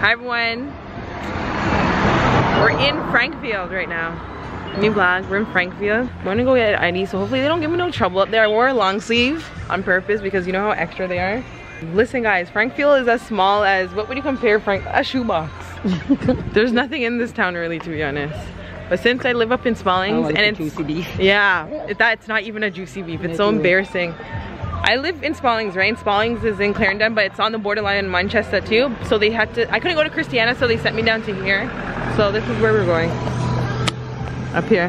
Hi everyone. We're in Frankfield right now. New vlog, we're in Frankfield. I'm gonna go get an ID, so hopefully they don't give me no trouble up there. I wore a long sleeve on purpose because you know how extra they are. Listen guys, Frankfield is as small as, what would you compare a shoebox. There's nothing in this town really, to be honest. But since I live up in Spallings, and it's juicy beef. Yeah, it's not even a juicy beef, it's so embarrassing. I live in Spallings, right? And Spallings is in Clarendon, but it's on the borderline in Manchester too. So they had to, I couldn't go to Christiana, so they sent me down to here. So this is where we're going. Up here.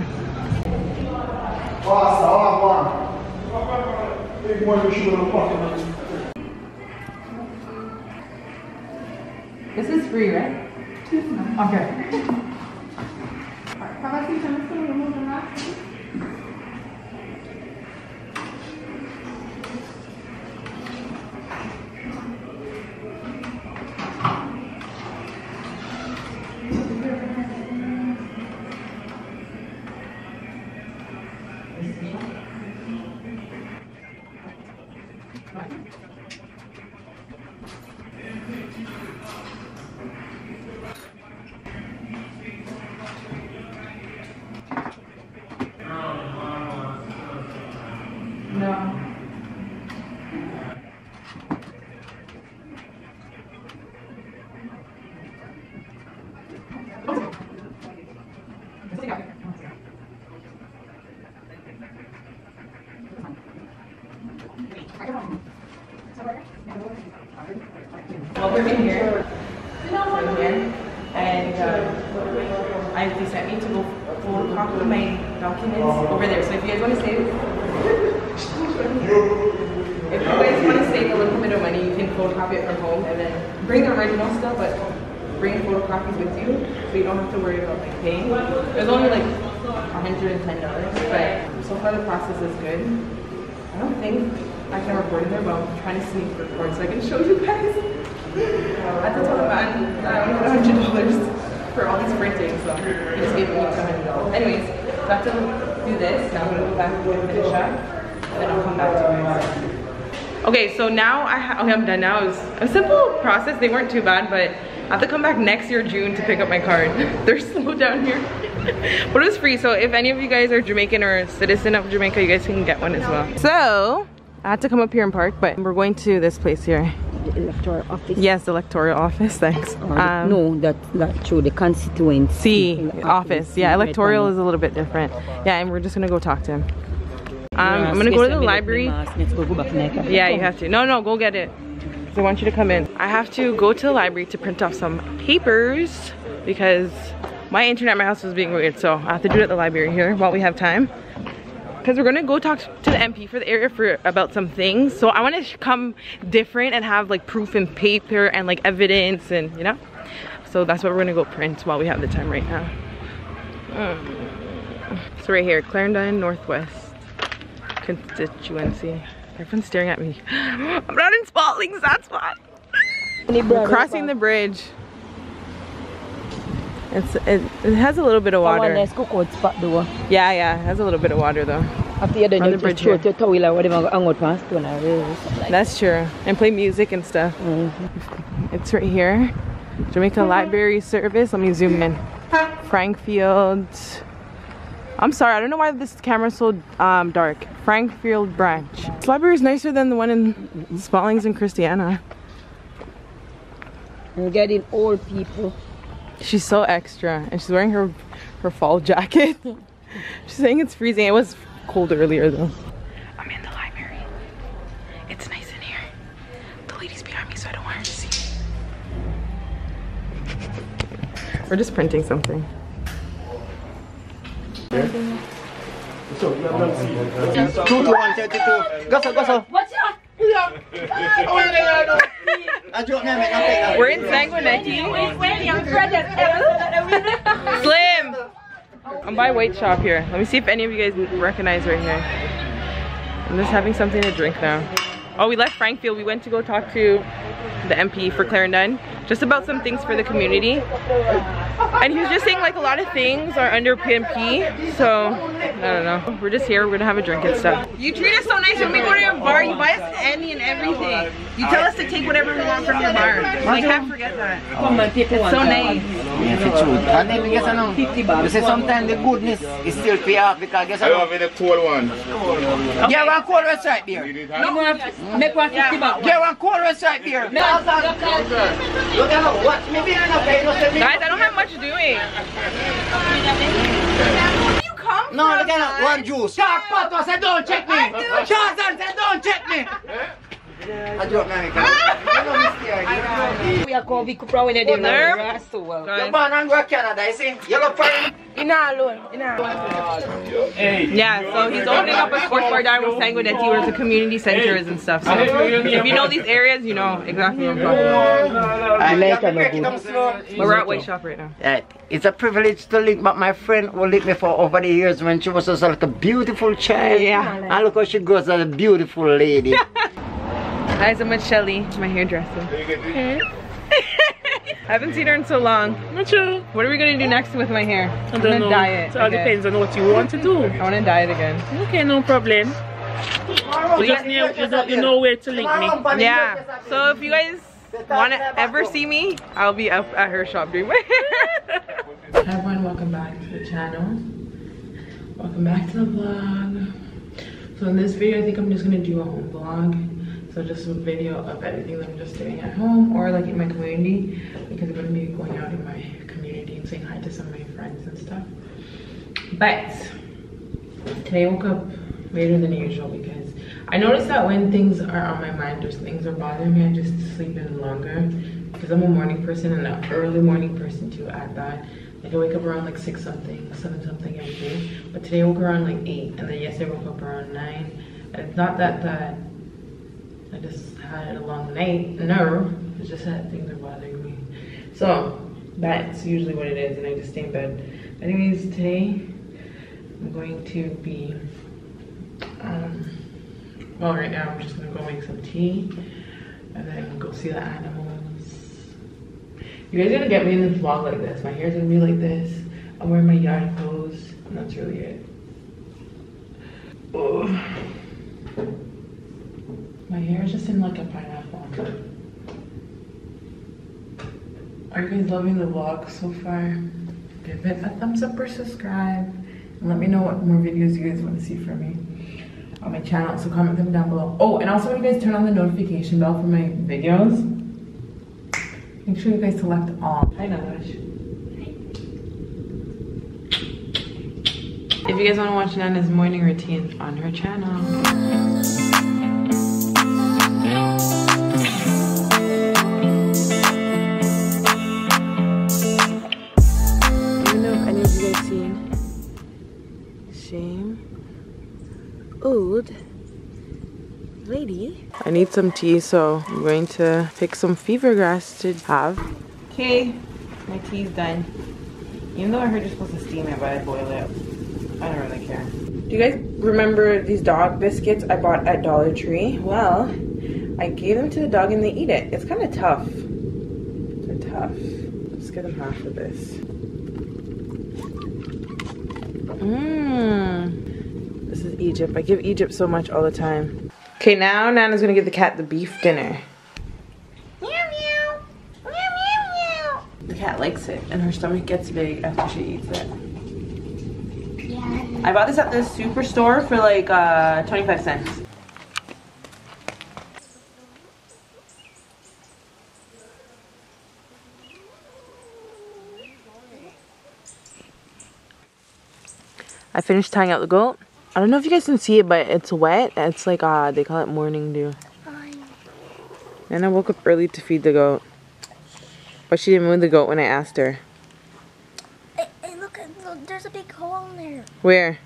This is free, right? Okay. Well, we're in here. We're here, and they sent me to go photocopy my documents over there. So if you guys want to save, if you guys want to save a little bit of money, you can photocopy it from home and then bring the original stuff, but bring photocopies with you, so you don't have to worry about like paying. There's only like $110, but so far the process is good. I don't think I can record in there, but I'm trying to sneak record so I can show you guys. At the top, I only got $100 for all this printing, so they just gave me $200. Anyways, so I have to do this, now I'm going to go back and finish up, and then I'll come back to you guys. Okay, so now I'm done now. It was a simple process, they weren't too bad, but I have to come back next year, June, to pick up my card. They're slow down here. But it was free, so if any of you guys are Jamaican or a citizen of Jamaica, you guys can get one as well. So I had to come up here and park, but we're going to this place here. The electoral office. Yes, the electoral office, thanks. No, that's true, the constituency office. Yeah, electoral is a little bit different. Yeah, and we're just gonna go talk to him. I'm gonna go to the library. Yeah, you have to. No, go get it. I want you to come in. I have to go to the library to print off some papers because my internet at my house was being weird, so I have to do it at the library here while we have time. Because we're gonna go talk to the MP for the area about some things. So I want to come different and have like proof and paper and like evidence and you know. So that's what we're gonna go print while we have the time right now. So right here, Clarendon Northwest constituency. Everyone's staring at me. I'm not in Spallings, that's why. We're crossing the bridge. It has a little bit of water. Yeah, it has a little bit of water though. After you're done, you just throw your towel or whatever and go past to another. That's true. And play music and stuff. Mm-hmm. It's right here. Jamaica Library Service. Let me zoom in. Frankfield. I'm sorry, I don't know why this camera's so dark. Frankfield branch. This library is nicer than the one in Spallings and Christiana. We're getting old people. She's so extra, and she's wearing her fall jacket. She's saying it's freezing. It was cold earlier though. I'm in the library. It's nice in here. The lady's behind me, so I don't want her to see me. We're just printing something. Yeah. So, we're in Sanguinetti. Slim! I'm by White Shop here. Let me see if any of you guys recognize right here. I'm just having something to drink now. Oh, we left Frankfield. We went to go talk to the MP for Clarendon. just about some things for the community. And he was just saying like a lot of things are under PMP, so I don't know. We're just here, we're gonna have a drink and stuff. You treat us so nice when we go to your bar, you buy us any and everything. You tell us to take whatever we want from your bar. I can't forget that. It's so nice. Yes, it's true. I think we get along. You say sometimes the goodness is still pay off because I guess I love it, a cold one. Okay. Yeah, one cold red stripe beer. No, make one 50 bucks. Yeah, one cold red stripe beer. Guys, I don't have much doing. No, they got one juice. Shark Pato said don't check me. Shazan said don't check me. I don't know. We are called Viku Prawe in the nerve. You're born and grow Canada, you see? You're not alone. You're not alone. Yeah, so he's opening up a sports bar down with Sango Deti where the community center is and stuff. So if you know these areas, you know exactly what I'm talking about. I like it. We're at White Shop right now. It's a privilege to link, but my friend who linked me for over the years when she was just like a beautiful child. Yeah. And look how she grows as a beautiful lady. Guys, I'm with Shelly, my hairdresser. Hey. I haven't seen her in so long. Not sure. What are we gonna do next with my hair? I'm gonna dye it. It all depends on what you want to do. I wanna dye it again. Okay, no problem. You just know where to link me. Yeah. So if you guys wanna ever see me, I'll be up at her shop doing my hair. Hi everyone, welcome back to the channel. Welcome back to the vlog. So in this video, I think I'm just gonna do a home vlog. So just a video of everything that I'm just doing at home or like in my community, because I'm going to be going out in my community and saying hi to some of my friends and stuff. But today I woke up later than usual because I noticed that when things are on my mind or things are bothering me, I just sleep in longer because I'm a morning person and an early morning person too at that. Like I wake up around like 6 something, 7 something every day. But today I woke around like 8 and then yesterday I woke up around 9. And it's not that I just had a long night. No, it's just that things are bothering me. So that's usually what it is, and I just stay in bed. Anyways, today I'm going to be, well right now I'm just gonna go make some tea and then go see the animals. You guys are gonna get me in this vlog like this. My hair's gonna be like this. I'm wearing my yard clothes, and that's really it. Oh. My hair is just in like a pineapple. Are you guys loving the vlog so far? Give it a thumbs up or subscribe. And let me know what more videos you guys want to see from me on my channel. So comment them down below. Oh, and also when you guys turn on the notification bell for my videos, make sure you guys select all. Hi Nanash. If you guys want to watch Nana's morning routine on her channel. Old lady. I need some tea, so I'm going to pick some fever grass to have. Okay, my tea's done. Even though I heard you're supposed to steam it, but I boil it up. I don't really care. Do you guys remember these dog biscuits I bought at Dollar Tree? Well, I gave them to the dog and they eat it. It's kind of tough. They're tough. Let's get them half of this. Mmm. This is Egypt. I give Egypt so much all the time. Okay, now Nana's gonna give the cat the beef dinner. Meow meow. Meow meow meow. The cat likes it and her stomach gets big after she eats it. Yeah. I bought this at the superstore for like 25 cents. I finished tying out the goat. I don't know if you guys can see it, but it's wet. It's like, they call it morning dew. And I woke up early to feed the goat. But she didn't move the goat when I asked her. Hey, look, there's a big hole in there. Where?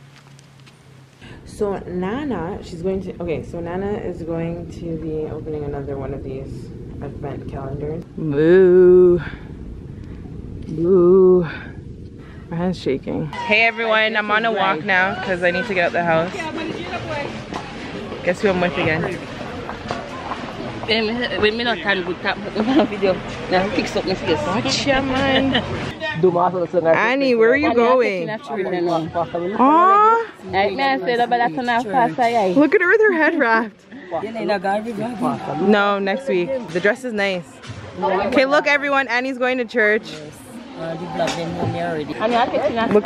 So Nana, Nana is going to be opening another one of these advent calendars. Boo. Boo. My hand's shaking. Hey everyone, I'm on a walk now because I need to get out the house. Guess who I'm with again? When me not can good tap video, now fix up my face. Gotcha, man. Annie, where are you going? Oh, look at her with her head wrapped. No, next week. The dress is nice. Okay, look everyone, Annie's going to church. Look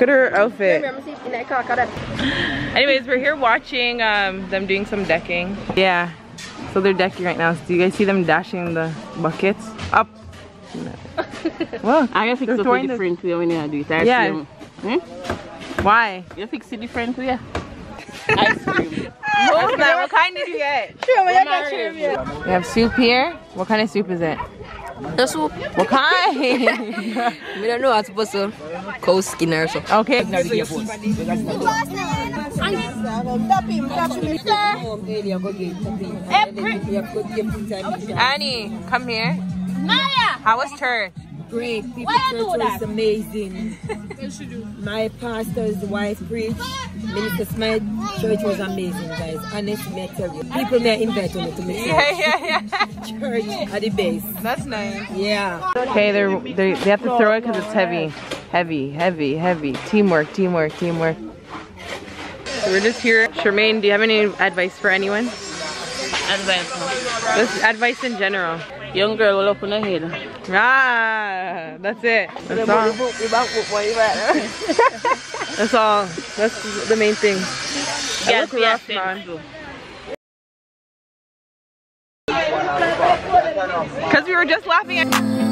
at her outfit. Anyways, we're here watching them doing some decking. Yeah, so they're decking right now. So do you guys see them dashing the buckets up? No. Well, I gotta fix it a different way when I do it. Yeah. Hmm? Why? You fix it different way. Ice cream. No, like, what kind did you get? Sure, we have soup here. What kind of soup is it? The soup. What kind? We don't know how to put some cold skin or something. Okay. Annie, come here. Maya! How was church? Great. People church was amazing. My pastor's wife preached. Minister Smith, church was amazing, guys. Honestly, I tell you. People may invite me to me. Yeah. Church at the base. That's nice. Yeah. Okay, they have to throw it because it's heavy. Heavy. Teamwork. So we're just here. Charmaine, do you have any advice for anyone? Advice. Just advice in general. Young girl will open her head. Ah, that's it. That's all. That's all. That's the main thing. Yes, I look rough, man. Because we were just laughing at.